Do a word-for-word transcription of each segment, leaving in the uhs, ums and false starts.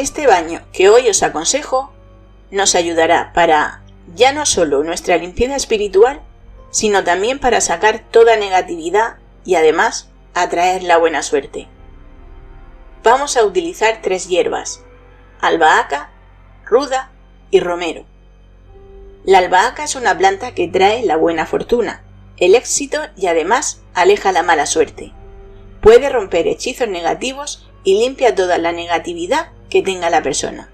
Este baño que hoy os aconsejo nos ayudará para ya no solo nuestra limpieza espiritual, sino también para sacar toda negatividad y además atraer la buena suerte. Vamos a utilizar tres hierbas: albahaca, ruda y romero. La albahaca es una planta que trae la buena fortuna, el éxito y además aleja la mala suerte. Puede romper hechizos negativos y limpia toda la negatividad que tenga la persona.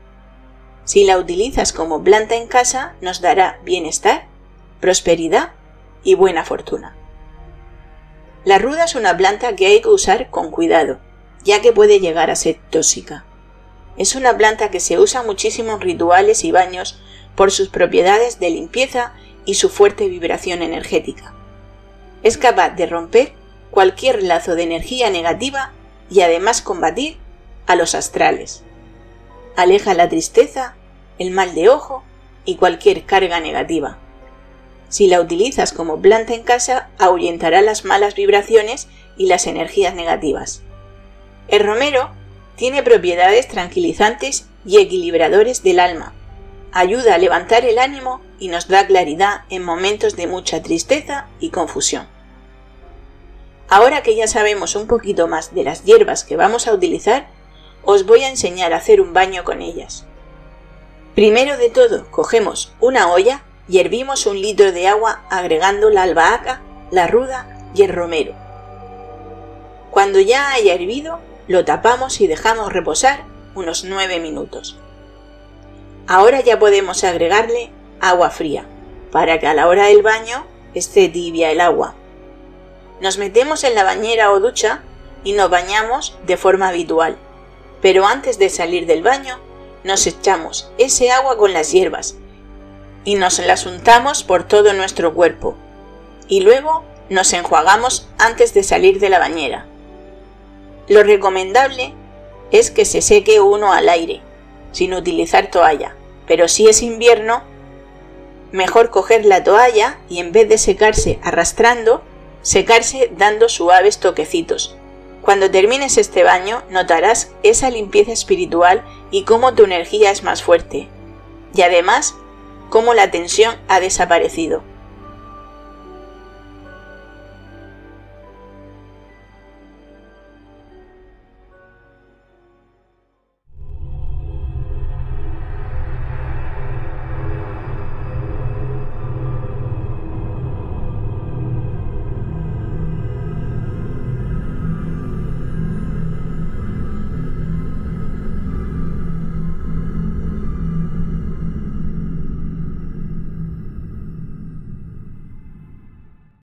Si la utilizas como planta en casa, nos dará bienestar, prosperidad y buena fortuna. La ruda es una planta que hay que usar con cuidado, ya que puede llegar a ser tóxica. Es una planta que se usa muchísimo en rituales y baños por sus propiedades de limpieza y su fuerte vibración energética. Es capaz de romper cualquier lazo de energía negativa y además combatir a los astrales. Aleja la tristeza, el mal de ojo y cualquier carga negativa. Si la utilizas como planta en casa, ahuyentará las malas vibraciones y las energías negativas. El romero tiene propiedades tranquilizantes y equilibradores del alma. Ayuda a levantar el ánimo y nos da claridad en momentos de mucha tristeza y confusión. Ahora que ya sabemos un poquito más de las hierbas que vamos a utilizar, os voy a enseñar a hacer un baño con ellas. Primero de todo, cogemos una olla y hervimos un litro de agua agregando la albahaca, la ruda y el romero. Cuando ya haya hervido, lo tapamos y dejamos reposar unos nueve minutos. Ahora ya podemos agregarle agua fría, para que a la hora del baño esté tibia el agua. Nos metemos en la bañera o ducha y nos bañamos de forma habitual. Pero antes de salir del baño, nos echamos ese agua con las hierbas y nos las untamos por todo nuestro cuerpo. Y luego nos enjuagamos antes de salir de la bañera. Lo recomendable es que se seque uno al aire, sin utilizar toalla. Pero si es invierno, mejor coger la toalla y en vez de secarse arrastrando, secarse dando suaves toquecitos. Cuando termines este baño notarás esa limpieza espiritual y cómo tu energía es más fuerte, y además cómo la tensión ha desaparecido.